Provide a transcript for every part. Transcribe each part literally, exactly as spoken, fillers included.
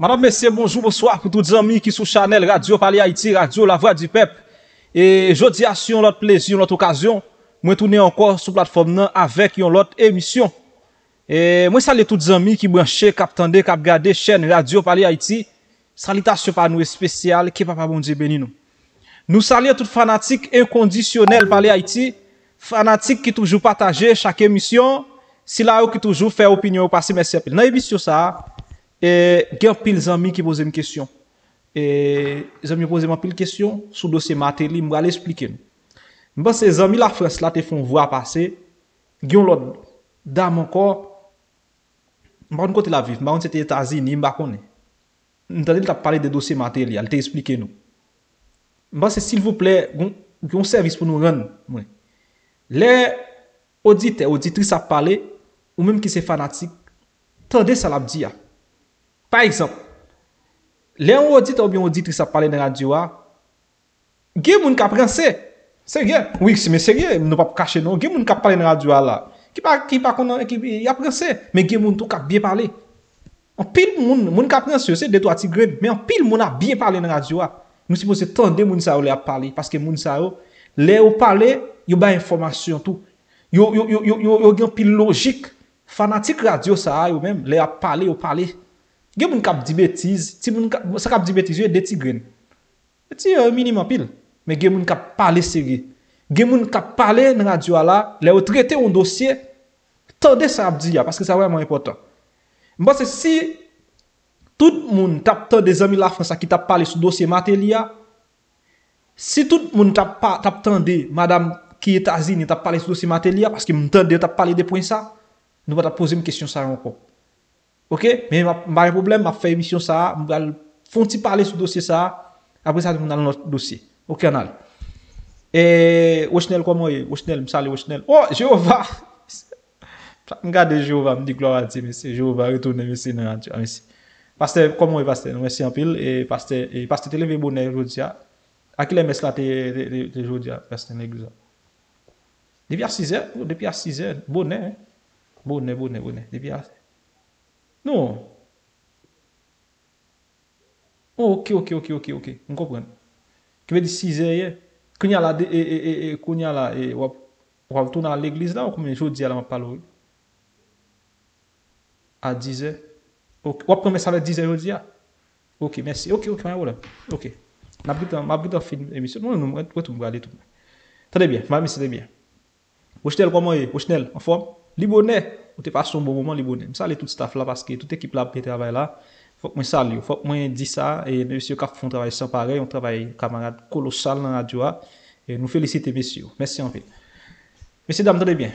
Madame, messieurs, bonjour, bonsoir pour tous les amis qui sont sur Chanel, Radio Palais Haïti, Radio La Voix du Peuple. Et je dis à si on a notre plaisir, notre occasion, moi tourner encore sur la plateforme avec une autre émission. Et moi salue tous les amis qui branchent, qui attendent, qui regardent chaîne Radio Palais Haïti. Salutations par nous spéciales, que Papa Bon Dieu bénisse nous. Nous saluons tout fanatique inconditionnel Palais Haïti, fanatique qui toujours partage chaque émission, si là qui toujours fait opinion passer merci à pile. Dans l'émission ça, et gen pile amis qui posent une question. Et les amis posent pile question sur dossier Martelly, m'va l'expliquer. Bon ces amis la France là te font voir passer, gen l'autre dame encore. M'pa connait côté la vivre, m'pa connait c'était États-Unis, m'pa connait. Entendez t'a parler des dossiers Martelly, elle t'a expliqué nous. M'pa c'est s'il vous plaît, un service pour nous rendre. Les auditeurs, auditrices à parler, ou même qui sont fanatiques, tendez ça la dire. Par exemple, les auditeurs ou bien auditrices à parler dans la radio, il y a des gens qui apprennent ça. C'est vrai. Oui, mais c'est vrai, nous ne pouvons pas cacher, non. Il y a des gens qui parlent dans la radio là. Qui apprennent ça. Mais il y a des gens qui bien parler. En pile, les gens qui apprennent ça, c'est des trois petits grains. Mais en pile, les gens qui bien parler dans la radio. Nous supposons tendre les gens qui parlent. Parce que les gens qui parlent, il y a des informations, tout. Il y a une logique. Fanatique radio, ça, yo même, les a parlé, ils parlent. Il y a des gens qui disent bêtises, si vous avez des bêtises, il y a des tigres. C'est un minimum pile. Mais il y a des gens qui parlent sérieux. Il y a des gens qui parlent dans la radio, les ont traité un dossier, tendez ça à dire, parce que c'est vraiment important. Parce que si tout le monde a des amis de la France qui t'a parlé sur le dossier Martelly, si tout le monde a attendu madame qui est États-Unis t'a parlé sur le dossier Martelly, parce que m'entendait t'a parlé des points ça, nous va poser une question ça encore. OK, mais ma problème m'a fait émission ça, m'val font ti parler sur dossier ça. Après ça on a notre dossier. OK, on a. Et Rosemila comment est? Rosemila, me salue Rosemila. Oh, Jéhovah. Regardez Jéhovah, me dit gloire à Dieu, monsieur Jéhovah retourner monsieur dans radio. Merci. Pasteur comment est pasteur? Merci en pile et pasteur et pasteur Télévé Bonnet aujourd'hui. À qui les messes là te aujourd'hui pasteur l'église. Depuis à six heures, depuis à six heures, Bonnet. Bonnet, Bonnet, Bonnet, depuis à non. Oh, ok, ok, ok, ok, ok. On comprend. Qui veut dire six heures. Quand il y a là, quand il y a là, on retourne à l'église là, ou combien de jours d'hier, on parle à dix heures. Ok. On prend ça à dix heures aujourd'hui. Ok, merci. Ok, ok, voilà. Ok. On a pris un, on a pris un film émission. Non, non, on retourne aller tout. Très bien. Madame, c'est bien. Rochelle, comment est? Rochelle, en forme? Libonnet. Ou te passe un bon moment, Libonnet. Je salue tout staff là parce que toute équipe là qui travaille là, faut que je salue, faut que je dise ça. Et messieurs qui font travail sans pareil, on travaille camarade colossal dans la radio. Et nous félicitons, messieurs. Merci en fait. Messieurs, dames, tenez bien.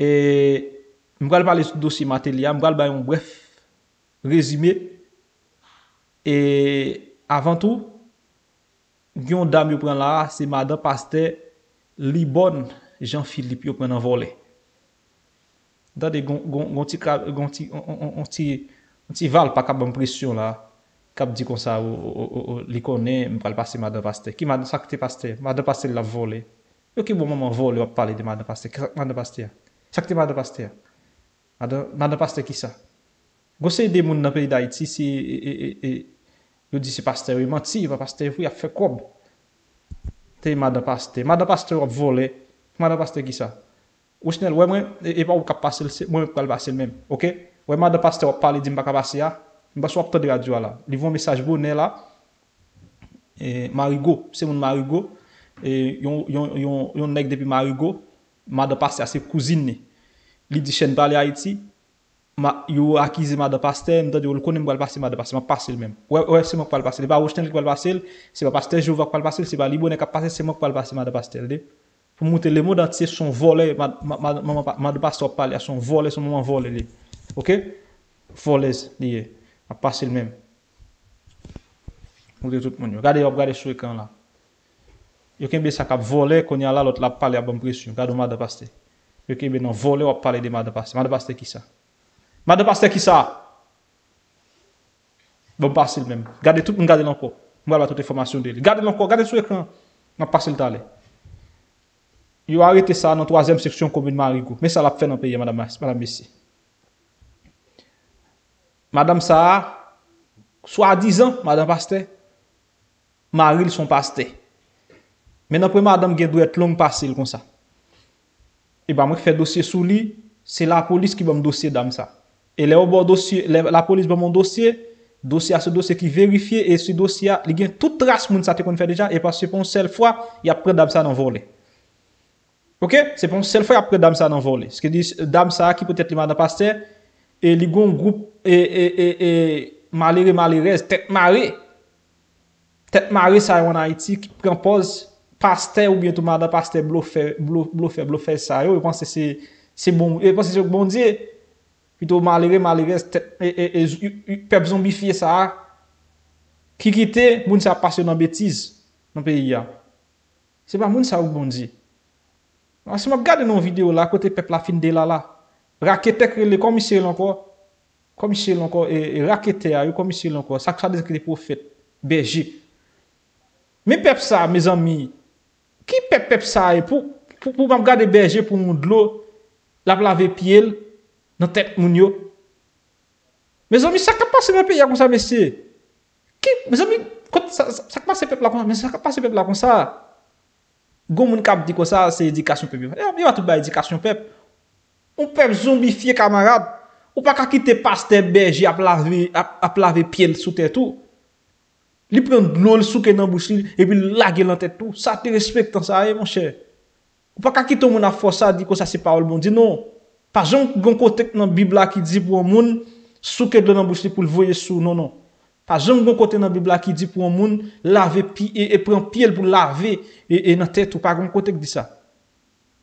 Et je vais parler du dossier Martelly, je vais faire un bref résumé. Et avant tout, il y a une dame qui prend là, c'est Madame Pasteur Libonne Jean-Philippe qui prend un volet. Dans des petits val pas capable pression là cap dit comme ça les connaît me pas passer madame Pasteur qui m'a ça que Pasteur madame Pasteur l'a volé OK bon maman volé on parler de madame Pasteur madame Pasteur ça que madame Pasteur madame Pasteur qui ça gossé des monde dans pays d'Haïti c'est et je dis c'est Pasteur il menti va Pasteur il a fait comme t'es madame Pasteur madame Pasteur volé madame Pasteur qui ça ou sinon, ouais, moi, et pas au cap passer le, moi, pas le passer le même, ok? Ouais, madame Pasteur parle d'une bac à passer là, une basse sur de radio là, ils vont message bonnet là, et Marigo, c'est mon Marigo, et yon yon yon yon nèg depuis Marigo, madame Pasteur c'est cousine, il dit chaîne parler Haïti, ma yo accuse madame Pasteur, me dit on le connaît pas le passer madame Pasteur, m'a passer le même, ouais ouais c'est moi pas le passer, c'est pas Rochelle qui va le passer, c'est pas Pasteur je vois pas le passer, c'est pas Libonnet qui va passer, c'est moi pas le passer madame Pasteur. Pour monter les mots d'entier sont volés, madame Pasteur parle, ils sont volés, son moment volé. Ok? Volés, liés. On passe le même. Vous tout le monde. Regardez, regardez sur l'écran là. Vous avez ça qui a volé, qu'on y a là, l'autre la parle, il y a bonne pression. Regardez, madame Pasteur. Vous avez non volé, on parle de madame Pasteur. Madame Pasteur qui ça? Madame Pasteur qui ça? Bon, passe le même. Regardez tout le monde, regardez encore. Vous avez toute information de lui. Regardez encore, regardez sur l'écran. On passe le temps. Ils ont arrêté ça dans la troisième section commune Marigo. Mais ça l'a fait dans le pays, madame Messi. Madame ça, soi-disant, Madame Pasteur, Maril son Pasteur. Mais après, Madame Guédouet être longue passée comme ça. Et bien, moi qui fais dossier sous lui, c'est la police qui va me dossier dame ça. Et là, au dossier, la police va mon dossier, dossier à ce dossier qui vérifie, et ce dossier, il y a toute trace moun ça te qu'on fait déjà, et parce que pour une seule fois, il y a pris dame ça dans voler. Ok? C'est pour une seule fois, il y a pris dame ça dans voler. Ce que dit dame ça qui peut-être le Madame Pasteur, et il y a un groupe, et, et, et, et malheureux, malheureux, tête marée. Tête marée, ça en Haïti, qui prend pause. Pasteur ou bien tout Madame Pasteur bluffer bluffer bluffer ça yo, je pense c'est c'est bon, je pense c'est bon Dieu plutôt malheureux malheureux et et peuple zombifié ça qui quitte moun ça passe dans bêtise dans pays là. C'est pas moun ça ou bon Dieu. Si m'a regarder dans vidéo là côté peuple la fin de là là raquette le commissaire encore commissaire encore et raquette yo commissaire encore ça ça des prophètes berger. Mais peuple ça mes amis qui pep pep ça et pour pour pour me garder berger pour mon de l'eau la laver pied dans tête moun yo mes amis ça qu'a passé dans pays comme ça monsieur qui mes amis ça ça passe peuple là comme ça ça passe peuple là comme ça gon moun k'ap dit comme ça c'est éducation peuple il va tout ba éducation peuple on peuple zombifier camarade ou pas qu'a quitter Pasteur berger à laver à laver pied sous terre tout il prend de l'eau sous que dans bouche et puis laguer dans tête tout ça te respectant ça mon cher ou pas quitter mon force ça dit que ça c'est parole bon dit non pas jamais gon côté dans Bible là qui dit pour un monde sous que dans bouche pour le voyer sous non non pas jamais gon côté dans Bible là qui dit pour un monde laver pied et prendre pied pour laver et dans tête ou pas gon côté qui dit ça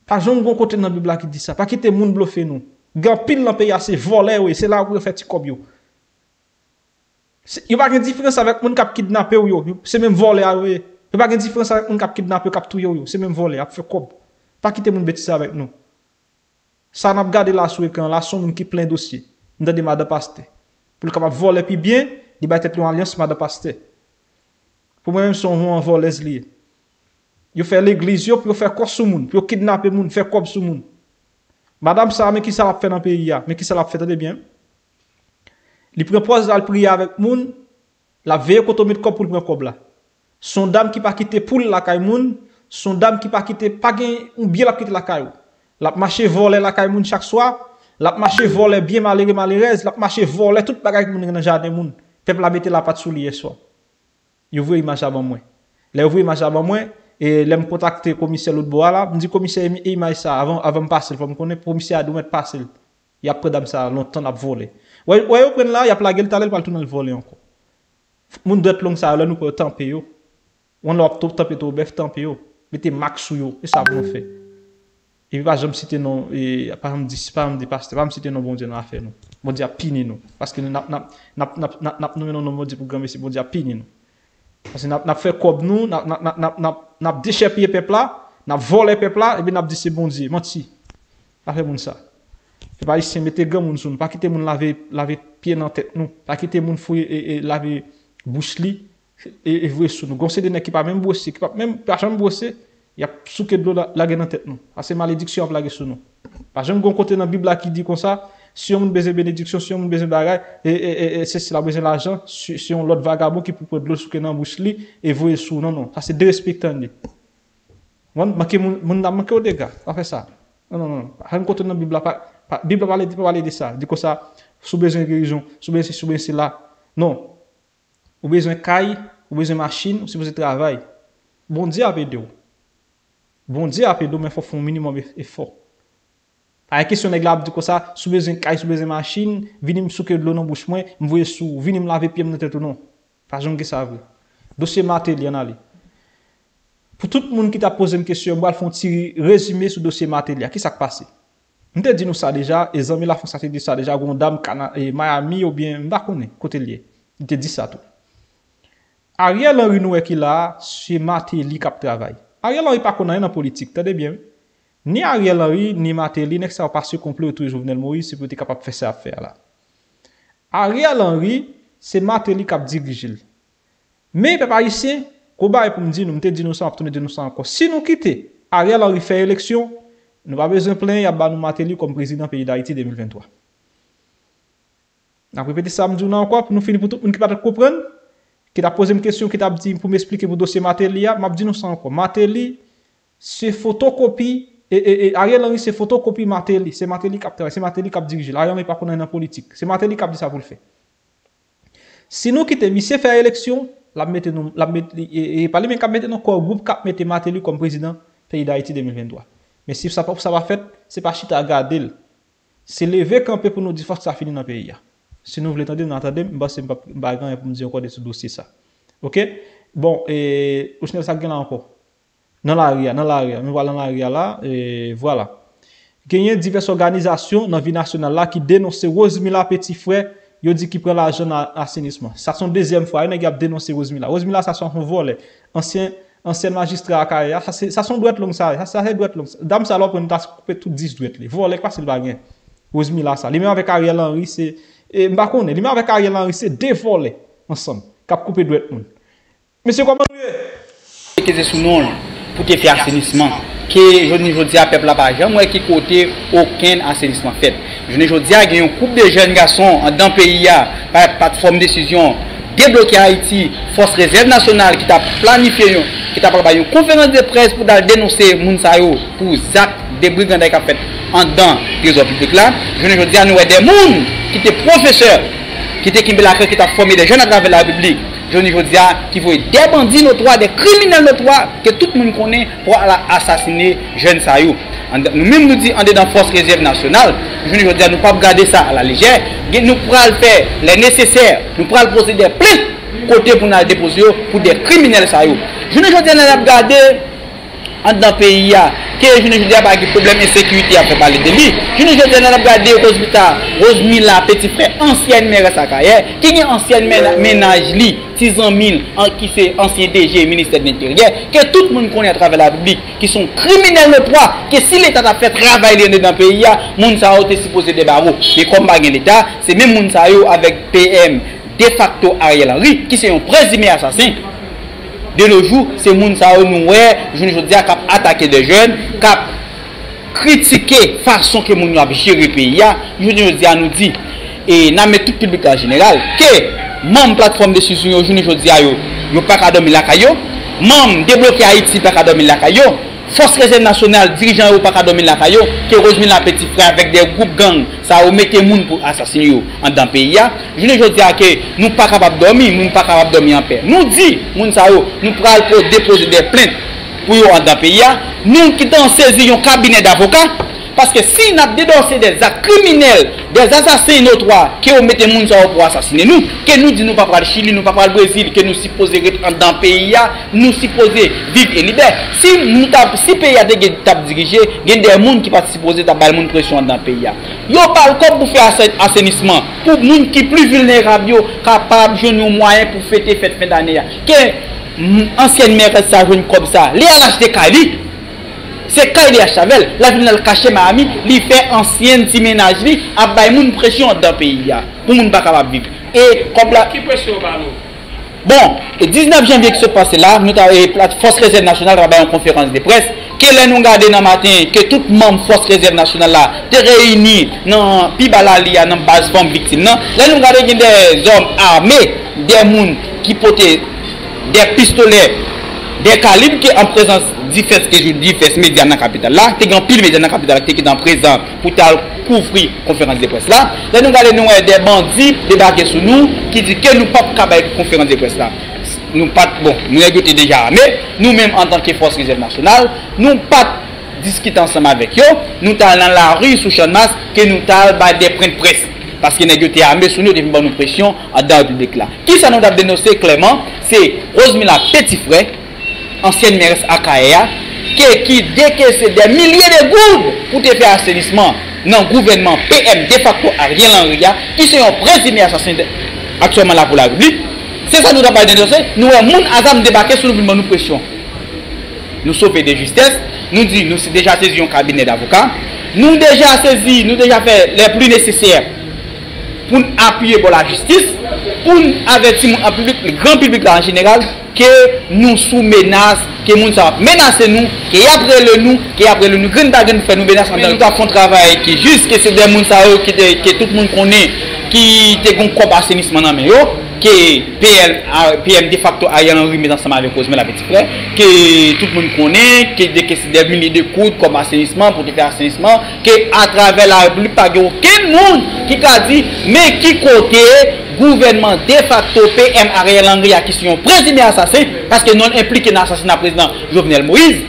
pas jamais gon côté dans Bible là qui dit ça pas quitter monde bluffer nous grand pile dans pays c'est voler oui c'est là où fait petit cobio. Il n'y a pas de différence avec les gens qui kidnappent, c'est même voler. Il n'y a pas de différence avec les gens qui kidnappent, c'est même voler. Il faut faire pas quitter les bêtises avec nous. Ça, n'a pas gardé là sur l'écran, là, sont qui plein de dossiers. Nous avons des Madame Pasteur. Pour le capable voler puis bien, il va être en alliance Madame Pasteur. Pour moi-même, son vont en voler lié. Ils font l'église, ils font quoi sur les gens, ils kidnappent les gens, ils font quoi sur les gens. Madame ça, mais qui ça l'a fait dans le pays? Mais qui ça l'a fait? Très bien. Il propose d'aller prier avec moun, la veille qu'on tombe de corps pour le prendre corps là. Son dame qui pas quitter poule la caille moun, son dame qui pas quitter pas gain ou bien la quitter la caille. La marcher voler la caille moun chaque soir, la marcher voler bien malheureux malheureuse, la marcher voler toute bagaille moun dans jardin moun. Peuple la mettre la patte sous hier soir. Yo voyez image avant moi. Là voyez image avant moi et l'aime contacter commissaire l'autre bois là, me dit commissaire image ça avant avant me passer, faut me connaître commissaire à doit passer. Il y a près dame ça longtemps à voler. Ou ouais, prenez là, il y a plagué le talent, il dans le voler encore. Moun doit long ça, là nous peut tamper yo. On l'a top tamper tout bœuf tamper yo. Mettez max sou yo et ça bon fait. Et puis pas jamais citer non et pas me dire pas me dépasser, pas me citer non bon Dieu dans affaire nous. Bon Dieu a pini nous parce que nous n'a n'a n'a n'a nous non bon Dieu pour grand merci bon Dieu a pini nous. Parce que n'a n'a fait cob nous, n'a n'a n'a n'a n'a déchapiller peuple là, n'a voler peuple là et puis n'a dit c'est bon Dieu, menti. Pas fait bon ça. Je ne sais pas si je ne suis pas quitter mon laver laver pied dans tête nous pas quitter mon fouille et laver bouche li et vous sous nous goncer des nèg qui pas même bosser qui pas même pas jamais bosser il y a souké de l'eau la dans tête nous parce que malédiction a plagué sur nous pas jamais gon côté dans Bible là qui dit comme ça si on besoin bénédiction si on besoin bagaille et et c'est la besoin l'argent si on l'autre vagabond qui peut prendre de l'eau souké dans bouche li et vous sous non non ça c'est dérespectant ni mon manquer mon manquer au dégât pas faire ça non non non pas côté dans Bible là pas la Bible parle de parler de ça, dit que ça sous besoin de guérison, sous besoin sous besoin là. Non. Ou besoin caille, ou besoin machine, ou si vous travail. Bon Dieu a pédou. Bon Dieu a pédou mais faut faire un minimum effort. Avec question nèg là dit que ça sous besoin caille, sous besoin machine, vini me souke de l'eau dans bouche moi, me voyer sous, vini me laver pied dans tête non. Pas jamais que ça veut. Dossier Martelly en aller. Pour tout le monde qui t'a posé une question, moi font tirer résumé sur dossier Martelly, qui ça qui passé? Nous te dit nous ça déjà, et amis la France a dit ça déjà, une dame et Miami ou bien Mbakone, côté lié. Il te dit ça tout. Ariel Henry nous est qui là, c'est Martelly qui travaille. Ariel Henry pas connaît dans politique, t'as bien. Ni Ariel Henry ni Martelly n'est ça pas se complot autour de Jovenel Moïse, c'est peut-être capable de faire ça affaire là. Ariel Henry, c'est Martelly qui dirige. Mais papa ici, combat pour me dire nous te dit nous ça retourner de nous ça encore. Si nous quitter, Ariel Henry fait élection. Nous n'avons pas besoin de plaindre, il y a Martelly comme président du pays d'Haïti deux mille vingt-trois. Je vais répéter ça encore pour nous finir pour tout le monde qui va comprendre, qui t'a posé une question, qui t'a dit pour m'expliquer pour le dossier Martelly. Je vais dire nous ça encore. Martelly, c'est photocopie, et, et, et Ariel Henry, c'est photocopie Martelly. C'est Martelly qui a travaillé, c'est Martelly qui a dirigé. Ariel n'est pas connu dans la politique. C'est Martelly qui a dit ça pour le faire. Si nous quittons, monsieur faire élection, la mettez nous, la mettez, et pas les mêmes qui mettent dans le groupe qui mettent Martelly comme président pays d'Haïti deux mille vingt-trois. Mais si ça va faire, c'est pas chita à garder. C'est lever camper pour nous dire que ça finit dans le pays. Si nous voulons entendre, nous entendons, nous ne pour nous dire encore de ce dossier. Ça. Ok? Bon, et où est-ce que encore? Dans l'arrière, dans l'arrière, nous voilà dans l'arrière là, et voilà. Il y a diverses organisations dans la vie nationale là qui dénoncent Rosemila Petitfroet, ils ont dit qu'ils prennent l'argent dans l'assainissement. Ça, c'est la deuxième fois, ils ont dénoncé Rosemila. Rosemila, ça, c'est un vol, ancien, ancien magistrat à Carrière, ça, c'est un droit long, ça, ça, c'est droit long. Dame, ça, là, on a coupé tout dix droits. Voler, quoi, c'est le bagage. Rosemila, ça. Les mêmes avec Ariel Henry, c'est. Et par contre, les mêmes avec Ariel Henry, c'est deux volets ensemble, qui ont coupé droit. Monsieur, comment vous êtes? Qu'est-ce que nous pour te faire assainissement? Que je ne dis à peuple là pas jamais qui côté aucun assainissement fait. Je ne dis à un couple de jeunes garçons dans le pays par plateforme décision débloquer Haïti, force réserve nationale qui t'a planifié, qui t'a préparé une conférence de presse pour dénoncer Mounsayo pour Zach des brigands qui a fait en dans les trésor public là. Je ne dis à nous des monde qui étaient professeurs, qui étaient qui t'a formé des jeunes à travers la République. Je ne dis pas qu'il faut des bandits notoires, des criminels notoires que tout le monde connaît pour assassiner jeunes Sayou. Nous-mêmes nous disons, on est dans la force réserve nationale. Je ne dis pas, nous ne pouvons pas garder ça à la légère. Nous pourrons faire les nécessaires. Nous pourrons procéder plein côté pour nous déposer pour des criminels Sayou. Je ne dis pas, nous ne pouvons pas garder dans le pays. Je ne dis pas qu'il y a un problème de sécurité après parler de lui. Je ne dis pas que nous avons regardé l'hôpital Rosemila Petitfroet, ancienne maire de Sakaye, qui est ancienne ménage, six cent mille, qui est ancien D G ministère de l'Intérieur, que tout le monde connaît à travers la République, qui sont criminels de droit, que si l'État a fait travailler dans le pays, les gens sont supposés des barreaux. Mais comme l'État, c'est même les gens avec P M de facto Ariel Henry, qui sont un présumé assassin. De nos jours, c'est moun sa ou nou wè, je ne dis à cap attaquer des jeunes, cap critiquer façon que moun a géré pays a, je ne dis à nous dit et n'a met tout public en général que même plateforme de décision, je ne dis à yo, yo pas ka Dominique Lacaillot, même débloquer Haïti pas ka Dominique Lacaillot, force réserve nationale dirigeant yo pas ka Dominique Lacaillot, que Rosemila Petitfroet avec des groupes gang, ça ou mettez moun pour assassiner yo en dans pays a, je ne dis à que nous pas capable dormir, nous pas capable dormir en paix. Nous dit moun sa yo, nous pral déposer des plaintes pour yo en dans pays a, nous qui t'en saisi un cabinet d'avocats parce que si n'a dénoncé des actes criminels, des assassins notoires qui ont mettez moun sa yo pour assassiner nous, que nous dit nous pas pral Chili, nous pas pral Brésil, que nous supposé en dans pays a, nous supposé vivre et libérer. Si nous tap si pays a tap dirigé, il y a des gens qui pas supposé tap bal moun pression dans pays a. Yo parle comme pour faire assainissement pour moun qui plus vulnérable yo capable joindre moyen pour fêter fête fin d'année que ancienne maire ça joindre comme ça les acheter Cali c'est Cali à Chavel la ville le cacher ma ami li fait ancienne ti ménage li a bay moun pression dans pays a pour moun pas capable vivre et comme là qui pression ba nous. Bon, le dix-neuf janvier qui se passe là, nous avons la Force Réserve Nationale travaille en conférence de presse. Que là nous regardons dans le matin, que tout le monde Force Réserve Nationale là, te réunit dans Pibalali, dans la base forme victime. Là nous regardons des hommes armés, des gens qui portent des pistolets, des calibres qui en présence diverses que je dis, diverses médias dans la capitale là, tu as pile médias dans la capitale qui est en présence pour couvrir conférence de presse là. Là nous regardons des bandits débarquer sur nous qui disent que nous ne pouvons pas faire conférence de presse là. Nous pas bon, nous sommes déjà armés, nous-mêmes en tant que force réserve nationale, nous pas discuter ensemble avec eux, nous sommes dans la rue sous champ de masse que nous sommes des prêts de presse. Parce que nous sommes armés sur nous, nous avons une pression dans le public là. Qui ça nous a dénoncé clairement, c'est Rosemila Petitfroet, ancienne mairesse Akaya, qui décaisse des milliers de gourdes pour te faire assainissement dans le gouvernement P M de facto Ariel Henry, qui sont un présumé assassin actuellement là pour la République. C'est ça que nous avons dénoncé. Nous avons débarqué sur le mouvement de pression. Nous sauver de justesse. Nous disons, nous avons déjà saisi un cabinet d'avocats. Nous avons déjà saisi, nous avons déjà fait les plus nécessaires pour appuyer pour la justice, pour avertir le grand public en général que nous sous menace, que nous avons menacé nous, que après le nous, que après le nous, que nous avons fait nous menacer. Nous avons fait un travail qui est juste, que c'est des gens qui tout le monde connaît. qui te gon kop assainissement nan men yo, que P M de facto Ariel Henry met ensemble avec Rosemila Petitfroet, que tout le monde connaît, que des milliers de coudes comme assainissement, pour faire assainissement, que à travers la République, pas aucun monde qui a dit, mais qui côté gouvernement de facto P M Ariel Henry a qui sont présumés assassins, parce que non impliqué dans l'assassinat président Jovenel Moïse,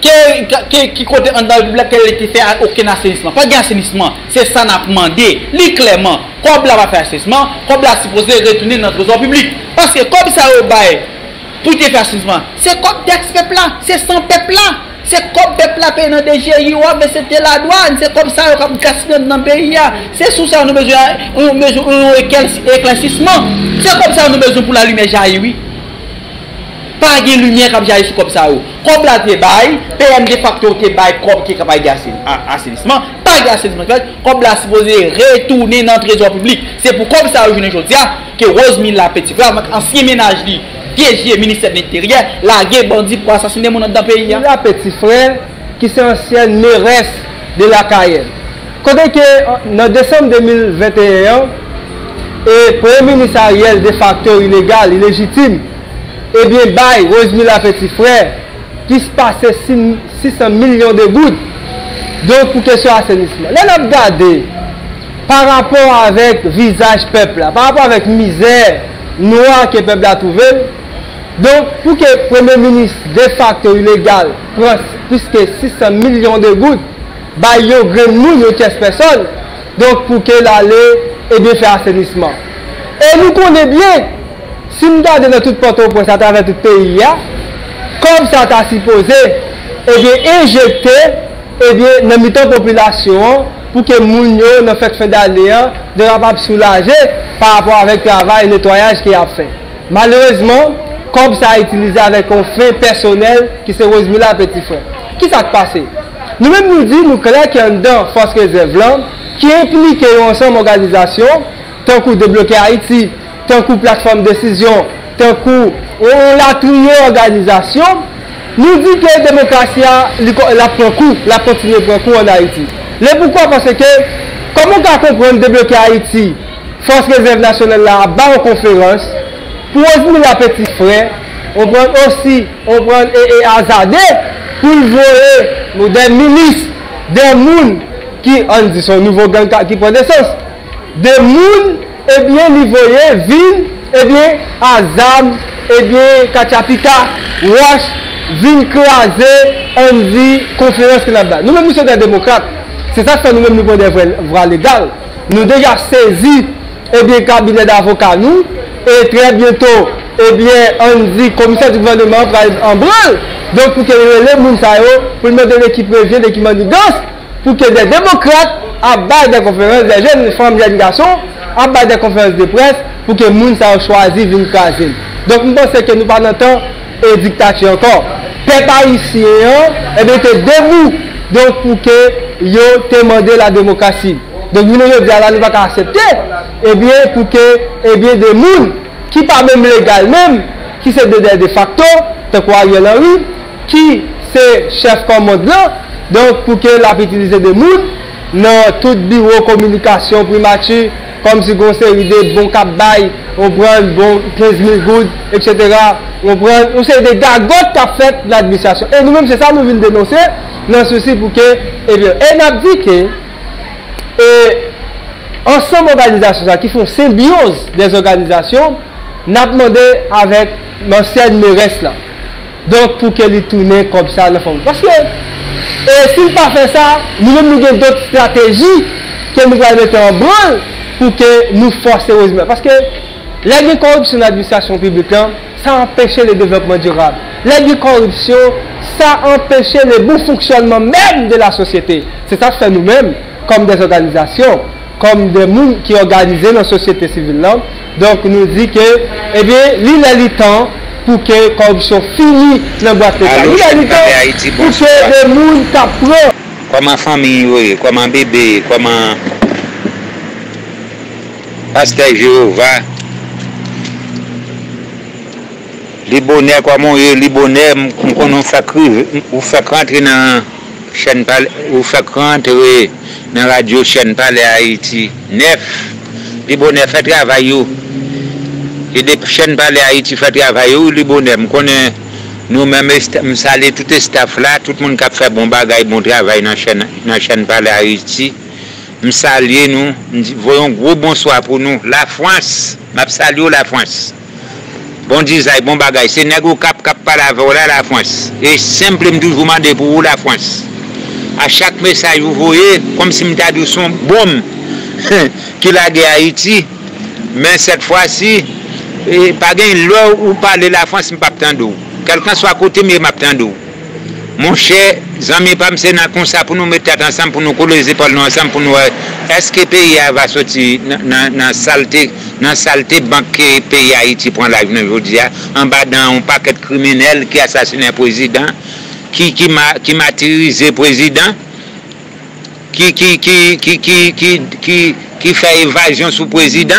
qui côté en dans la République, qui fait aucun assainissement, pas d'assainissement, c'est ça n'a demandé, lui clairement. Comme la va faire assessment, comme la supposé retourner dans notre trésor public. Parce que comme ça au bail, pour te faire assessment, c'est comme texte peuple là, c'est sans peuple là, c'est comme peuple là payant des G I O, mais c'était la douane, c'est comme ça comme gaspiller dans le pays. C'est sous ça nous besoin on besoin éclaircissement. C'est comme ça nous besoin pour la lumière jaillir oui. Pas de lumière comme jaillit comme ça ou. Comme la te bail, P M de facto te bail comme qui capable d'assainissement. Comme la supposée retourner dans le trésor public. C'est pour comme ça aujourd'hui que Rosemila Petitfroet, ancien ménage, piégé ministère de l'Intérieur, la guerre bandit pour assassiner mon dans le pays. La Petitfroet, qui est ancienne mairesse de la Cayenne. Quand que en décembre deux mille vingt et un, le premier ministre Ariel de facto illégal, illégitime, et bien bail Rosemila Petitfroet, qui se passait six cents millions de gouttes. Donc, pour question assainissement. Là, on a regardé par rapport avec visage peuple, par rapport avec misère noire que le peuple a trouvé. Donc, pour que le Premier ministre de facto illégal prenne plus que six cents millions de gouttes, il y a quinze personnes. Donc, pour qu'elle aille et bien faire assainissement. Et nous connaissons bien, si nous regardons dans tout Port-au-Prince à travers tout le pays, comme ça t'a supposé, et bien injecté. Eh bien, nous mettons la population pour que les gens ne fassent fin d'année, ne soient pas soulagés par rapport avec le travail et le nettoyage qu'ils ont fait. Malheureusement, comme ça a utilisé avec un fait personnel qui s'est Rosemila Petitfroet. Qu'est-ce qui s'est passé? Nous-mêmes nous disons, nous croyons qu'il y a une force réserve qui implique une ensemble d'organisations, tant qu'on débloque Haïti, tant qu'on plateforme de décision, tant qu'on a trié l'organisation. Nous disons que la démocratie la prend coup, la continue de prendre coup en Haïti. Le pourquoi? Parce que, comment on comprend débloquer Haïti, Force Réserve Nationale là, bas en conférence, pour Rosemila Petitfroet, on prend aussi, on prend et, et hasardé, pour voler des ministres, des mounes qui, on dit son nouveau gang qui prend naissance, des mounes, et bien, ils voyaient, ville, et bien, Azam, et bien, Kachapika, Wash, vin croiser, on dit conférence que là-bas. Nous-mêmes, nous sommes des démocrates. C'est ça que nous-mêmes, nous prenons des voies légales. Nous avons déjà saisi eh bien, le cabinet d'avocats, nous, et très bientôt, eh bien, on dit commissaire du gouvernement en branle. Donc, pour que les gens, pour nous donner l'équipe revient, l'équipe manigance, pour que des démocrates abattent des conférences, des jeunes, des femmes, des jeunes garçons, abattent des conférences de presse, pour que les gens choisissent vin croiser. Donc, nous pensons que nous ne parlons pas et dictature encore. Peuple haïtien, et bien, t'es debout. Donc, pour que yo demande la démocratie. Donc, nous ne pouvons pas accepter. Et bien, pour que, et bien, des gens qui pas même légal même, qui sont des de facto, t'es quoi, Ariel Henry, qui c'est chef commandant. Donc, pour que la utiliser des gens dans tout bureau communication primature, comme si on s'est des bons cap bail, on prend bon quinze mille gouttes, et cetera. On prend, on sait des gargotes qu'a fait l'administration. Et nous-mêmes, c'est ça nous venons dénoncer, dans ceci pour que, eh bien, et nous dit que, et ensemble organisations qui font symbiose des organisations, nous avons demandé avec l'ancienne mairesse là. Donc, pour qu'elle tourne comme ça, la forme. Parce que, et si nous pas fait ça, nous-mêmes, nous avons d'autres stratégies que nous allons mettre en branle pour que nous forcions heureusement. Parce que, la corruption de l'administration publique, ça empêche le développement durable. La corruption, ça empêche le bon fonctionnement même de la société. C'est ça que fait nous-mêmes, comme des organisations, comme des gens qui organisent nos sociétés civiles. Là. Donc, nous dit que, eh bien, l'île est le temps pour que la corruption finisse dans la boîte de l'île est le temps pour que les gens t'apprennent. Comme une famille, comme un bébé, comme un pasteur Jéhovah. Les bonheurs, quoi, mon vieux, les bonheurs, on fait rentrer dans la radio chaîne Palais Haïti neuf Libonne fait travail. Et des chaînes Palais Haïti fait travail. Libonne, je connais nous-mêmes, je salue tout le staff là, tout le monde qui a fait bon bagage, bon travail dans la chaîne Palais Haïti. Je salue nous, voyons gros bonsoir pour nous. La France, je salue la France. Bon design, bon bagage. C'est négo cap cap par la voilà la France. Et simplement toujours demander pour vous la France. À chaque message vous voyez, comme si m'ta dit son bombe qui la guerre Haïti. Mais cette fois-ci, pas gain l'heure où parler la France m'pa tando. Quelqu'un soit à côté mais m'a tando. Mon cher, amis, pas c'est dans comme ça pour nous mettre ensemble, pour nous coller les épaules ensemble, pour nous. Est-ce que le pays va sortir dans la saleté, dans la saleté bancaire pays Haïti prend la vie aujourd'hui, en bas d'un paquet de criminels qui assassiné un président, qui qui qui martyrisé président, qui qui qui qui qui qui qui qui fait évasion sous président,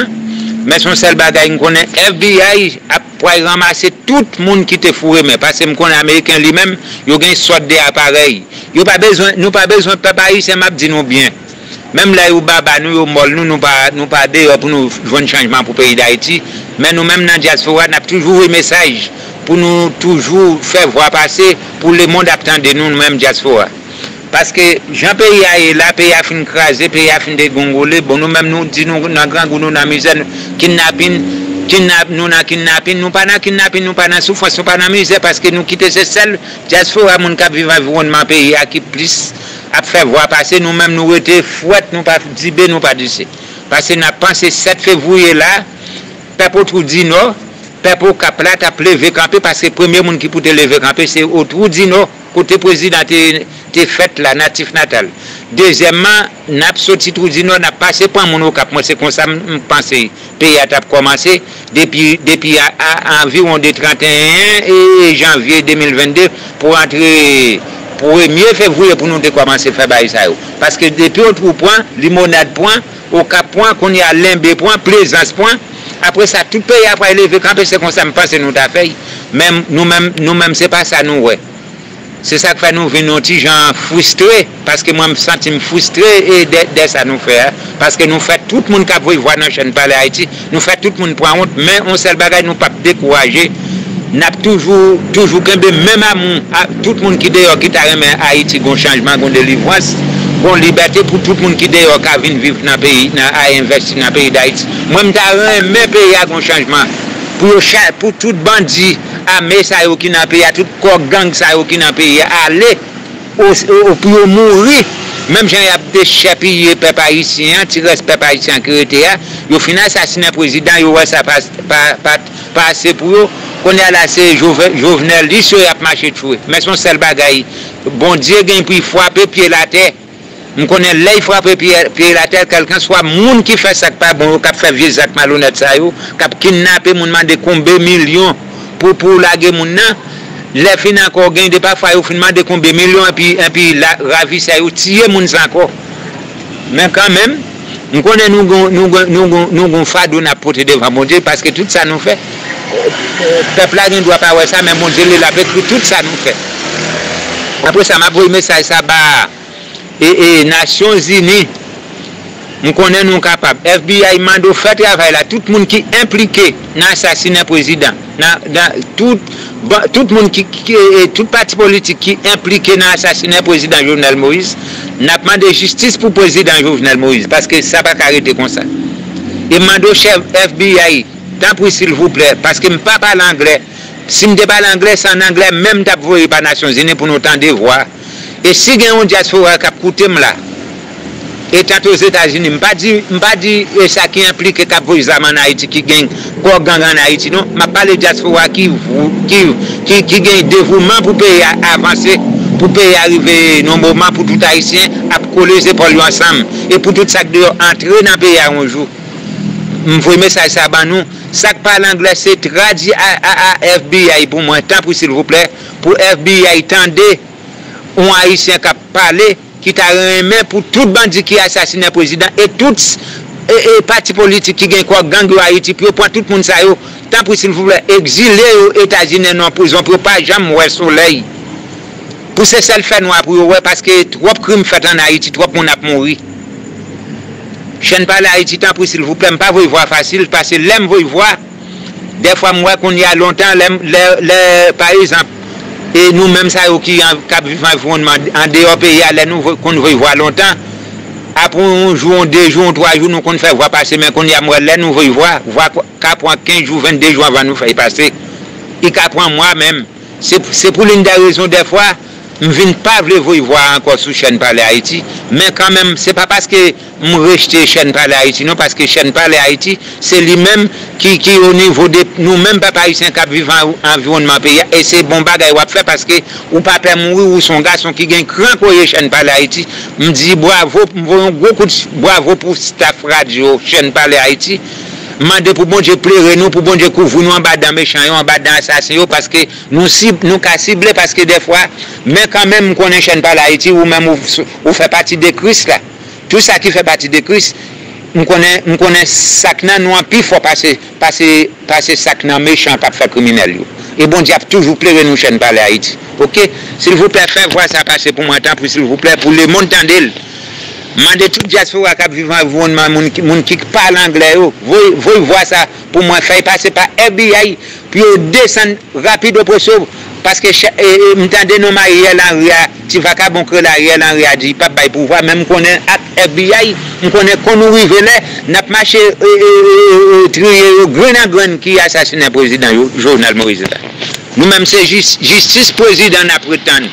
mais son seul bagage qu'on connaît, F B I a ramasser tout le monde qui te fourré, mais parce que je connais américain lui-même, il a une sorte d'appareil. Nous n'avons pas besoin de papa ici, m'a dit nous bien. Même là où baba nous mol nous nous pas nous pas dehors pour nous faire un changement pour le pays d'Haïti, mais nous même dans la diaspora, nous avons toujours eu message pour nous toujours faire voir passer pour le monde attend de nous même diaspora. Parce que Jean pays est là, pays a fin crasé, pays a fin dégongolé, bon nous même nous disons nous dans grand goût nous dans misère kidnapping. Nous n'avons kidnapping, nous pas dans kidnapping, nous pas dans souffrance, nous pas dans misère parce que nous quittons ces seuls diaspora, nous qui vivons environnement pays qui plus à faire voir passer, nous-mêmes nous étions fouettes, nous pas dibé, nous pas dissé. Parce que nous pensé sept février là, peuple autour d'Ino, peuple Caplat a levé campé parce que le premier monde qui peut lever campé c'est autour d'Ino, côté président des fêtes là, natif natal. Deuxièmement, nous avons sorti tout dit nous avons passé par mon cap. Moi, c'est comme ça que je pense. Le pays a commencé depuis, depuis à, à, environ de trente et un janvier deux mille vingt-deux pour entrer pour premier février pour nous commencer à faire ça. Parce que depuis autre point, limonade point, au cap point, qu'on y a limbé point, plaisance point. Après ça, tout le pays a élevé quand c'est comme ça que je pense que nous avons fait. Même nous-mêmes, nous-mêmes, c'est pas ça nous. Ouais. C'est ça que fait nous venons des gens frustrés, parce que moi je me sens frustré et dès ça nous fait. Parce que nous faisons tout le monde qui voit dans la chaîne Palais Haïti, nous faisons tout le monde pour honte, mais on seul bagage nous pas décourager. Nous avons toujours, toujours, même amour à tout le monde qui dehors qui t'a remis à Haïti, un changement, une délivrance, une liberté pour tout le monde qui dehors qui vient vivre dans le pays, à investir dans le pays d'Haïti. Moi je me remis pays à un changement. Pour, pour tout bandit armé ça y qui n'a pays à tout corps gang ça y qui n'a pays aller au pour mourir même j'ai déchapillé peuple haïtien tirer peuple haïtien qui était là au final assassiner président il ouais ça passe pas pas assez pour eux qu'on est là c'est Jovenel lui sur a marché tout mais son seul bagaille bon Dieu gagne puis frapper pied la terre on connaît l'œil frappe pied la terre quelqu'un soit monde qui fait ça pas bon qui fait vieux sac malhonnête ça yo qui kidnapper monde demander combien millions pour pour laguer monde nan les fin encore gain de pas faire fin demander combien millions et puis et puis la ravi ça yo tirer monde encore mais quand même on connaît nous nous nous nous gon fado n'a porter devant mon Dieu parce que tout ça nous fait peuple là ne doit pas voir ça mais mon Dieu il a fait tout ça nous fait après ça m'a envoyé message ça ba et, et Nations Unies, nous connaissons nous capables. F B I mando fait travail là. Tout le monde qui est impliqué dans l'assassinat président, dans, dans tout, bon, tout le monde qui, qui et tout parti politique qui est impliqué dans l'assassinat président Jovenel Moïse, n'a pas demandé justice pour président Jovenel Moïse, parce que ça va pas arrêter comme ça. Et mando chef F B I, tant pis s'il vous plaît, parce que je ne parle pas l'anglais. Si je ne parle pas l'anglais, c'est en anglais, même d'avoir pas Nations Unies pour nous tendre voir. Et si il y a un diaspora qui a coûté là, et tant aux États-Unis, je ne pas dire ça qui implique qu'il y a des en Haïti qui gagne, quoi gang en Haïti, non, je parle de diaspora qui gagne dévouement pour payer avancer, pour payer arriver normalement pour tout Haïtien, à coller les épaules ensemble, et pour tout ça qui doit entrer dans le pays un jour. Je vous message ça à nous. Ça qui parle anglais, c'est traduit à F B I pour moi. Tant pour s'il vous plaît, pour F B I, tendez. On Haïtien qui a parlé, qui t'a remis pour tout bandit qui a assassiné le président et tout et, et parti politique qui gagne quoi gang de Haïti, puis prend tout le monde ça, yo, tant pour s'il vous plaît, exiler aux États-Unis non prison pour pas jamais voir le soleil. Pour ce seul fait noir pour ouais parce que trop crimes faits en Haïti, trop monde a mouru. Chaîne Palais Haïti, tant pour s'il vous plaît, pas vous voir facile, parce que l'aime vous voir. Des fois, moi, qu'on y a longtemps, par exemple, et nous-mêmes, ça, qui vivons en dehors pays, qu'on veut voir longtemps. Après un jour, deux jours, trois jours, nous qu'on fait voir passer, mais qu'on y a moi, là, nous veut voir, voir qu'à prendre quinze jours, vingt-deux jours avant nous faire passer. Et qu'à prendre moi-même. C'est pour l'une des raisons, des fois, je ne viens pas vous voir encore sous chaîne Palais Haïti, mais quand même, ce n'est pas parce que je rejette chaîne Palais Haïti, non, parce que chaîne Palais Haïti, c'est lui-même qui, qui, au niveau de nous-mêmes, papa haïtiens qui vivent en environnement pays, et c'est bon bagay ou à faire parce que, ou papa mourir ou son garçon qui gagne grand courrier chaîne Palais Haïti, me dit bravo, beaucoup de bravo pour staff radio chaîne Palais Haïti. Mandez pour bon Dieu plaire nous, pour bon Dieu couvrir nous en bas d'un méchant, en bas d'un assassin, parce que nous ciblons, nous ciblons, parce que des fois, mais quand même, qu'on est chaîne Palais Haïti, ou même, on fait partie de Christ, là. Tout ça qui fait partie de Christ, nous connaissons Sacnan, nous en pire, faut passer, passer, passer Sacnan méchant, pas faire criminel. Et bon Dieu, toujours plaire nous, chaîne Palais Haïti. Ok? S'il vous plaît, faites voir ça passer pour moi, temps, s'il vous plaît, pour le monde d'elle. Mandez toute diaspora qui vivent en environnement, moun qui parle anglais, vous voir ça pour moi, faire passer par F B I, puis descendre rapide au possible. Parce que m'tende nom Ariel Henry, ti vacabon que l'Ariel Henry a dit, pas pour voir, même qu'on est à F B I, on connaît qu'on nous rivelait, n'a pas marché, trier, grain en grain qui assassiné le président Jovenel Moïse. Nous-mêmes, c'est justice président à prétendre.